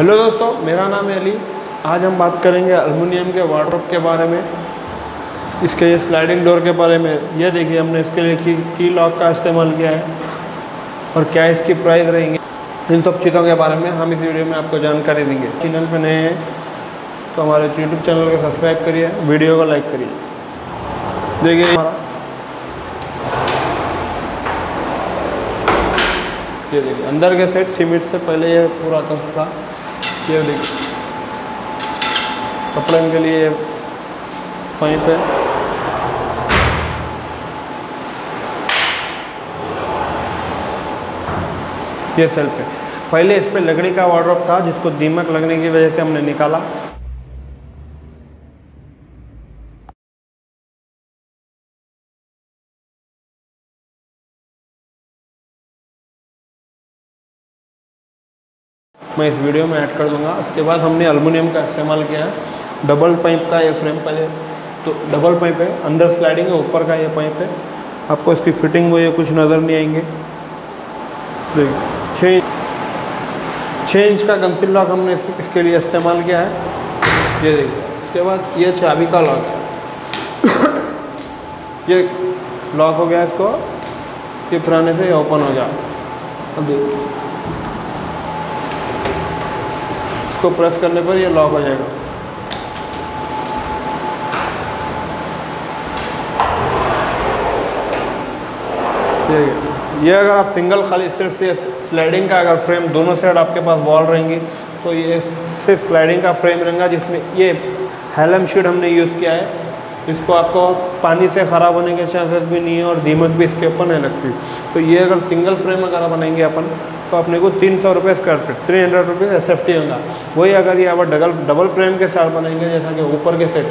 Hello दोस्तों, मेरा नाम है अली। आज हम बात करेंगे एल्युमिनियम के वार्डरोब के बारे में, इसके स्लाइडिंग डोर के बारे में। यह देखिए, हमने इसके लिए की लॉक का इस्तेमाल किया है और क्या इसकी प्राइस रहेंगे, इन सब चीज़ों के बारे में हम इस वीडियो में आपको जानकारी देंगे। चैनल पर नए हैं तो हमारे यूट्यूब चैनल को सब्सक्राइब करिए, वीडियो को लाइक करिए। देखिए ये देखिए अंदर के सेट सीमेंट से पहले ये पूरा था। ये देखिए कपड़े के लिए वहीं पे, ये सेल्फ है। पहले इस पे लकड़ी का वार्डरोब था जिसको दीमक लगने की वजह से हमने निकाला। मैं इस वीडियो में ऐड कर दूंगा। उसके बाद हमने एल्युमिनियम का इस्तेमाल किया है। डबल पाइप का ये फ्रेम पहले तो डबल पाइप है, अंदर स्लाइडिंग है, ऊपर का ये पाइप है। आपको इसकी फिटिंग वो ये कुछ नज़र नहीं आएंगे। देखिए 6 इंच का कंसिल लॉक हमने इसके लिए इस्तेमाल किया है। ये देखिए इसके बाद ये चाबी का लॉक है। ये लॉक हो गया, इसको ये पुराने से ओपन हो गया। अब देखिए इसको प्रेस करने पर ये लॉक हो जाएगा। ये अगर आप सिंगल खाली सिर्फ ये स्लाइडिंग का अगर फ्रेम दोनों साइड आपके पास वॉल रहेंगी तो ये सिर्फ स्लाइडिंग का फ्रेम रहेगा, जिसमें ये हेलम शीट हमने यूज़ किया है। इसको आपको पानी से ख़राब होने के चांसेस भी नहीं है और दीमक भी इसके ऊपर नहीं लगती। तो ये अगर सिंगल फ्रेम अगर बनाएंगे अपन तो अपने को 300 रुपये स्क्वायर फीट, 300 रुपीज़ SFT होगा। वही अगर ये आप डबल फ्रेम के साथ बनाएंगे, जैसा कि ऊपर के सेट,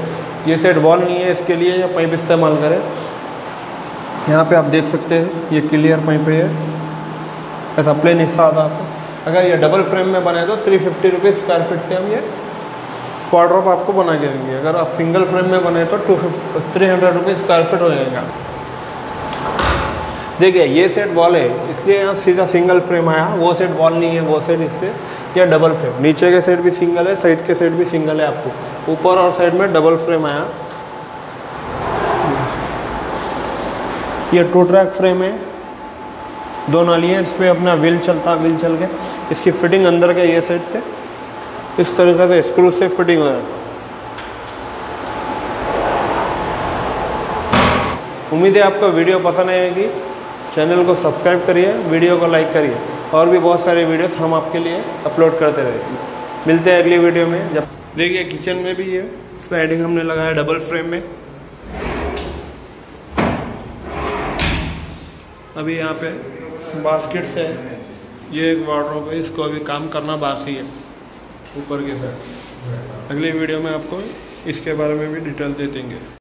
ये सेट वॉल नहीं है, इसके लिए यह पाइप इस्तेमाल करें। यहाँ पे आप देख सकते हैं ये क्लियर पाइप है, ऐसा प्लेन हिस्सा आता है। अगर ये डबल फ्रेम में बनाए तो 350 रुपये स्क्वायर फीट से हम ये वार्डरोब आपको बना के देंगे। अगर आप सिंगल फ्रेम में बनाए तो 300 रुपये स्क्वायर फीट हो जाएगा। देखिए ये सेट वॉल है, इसलिए यहाँ सीधा सिंगल फ्रेम आया। वो सेट वॉल नहीं है, वो सेट इसलिए या डबल फ्रेम। नीचे के सेट भी सिंगल है, साइड के सेट भी सिंगल है। आपको ऊपर और साइड में डबल फ्रेम आया। ये 2 ट्रैक फ्रेम है, 2 नाली है, इस पर अपना व्हील चलता। व्हील चल के इसकी फिटिंग अंदर के ये सेट से इस तरीके से स्क्रू से फिटिंग हो रहा है। उम्मीद है आपको वीडियो पसंद आएगी। चैनल को सब्सक्राइब करिए, वीडियो को लाइक करिए और भी बहुत सारे वीडियोस हम आपके लिए अपलोड करते रहेंगे। मिलते हैं अगली वीडियो में। जब देखिए किचन में भी ये स्लाइडिंग हमने लगाया डबल फ्रेम में। अभी यहाँ पे बास्केट्स है, ये एक वार्डरोब है, इसको अभी काम करना बाकी है ऊपर के साथ। अगली वीडियो में आपको इसके बारे में भी डिटेल दे देंगे।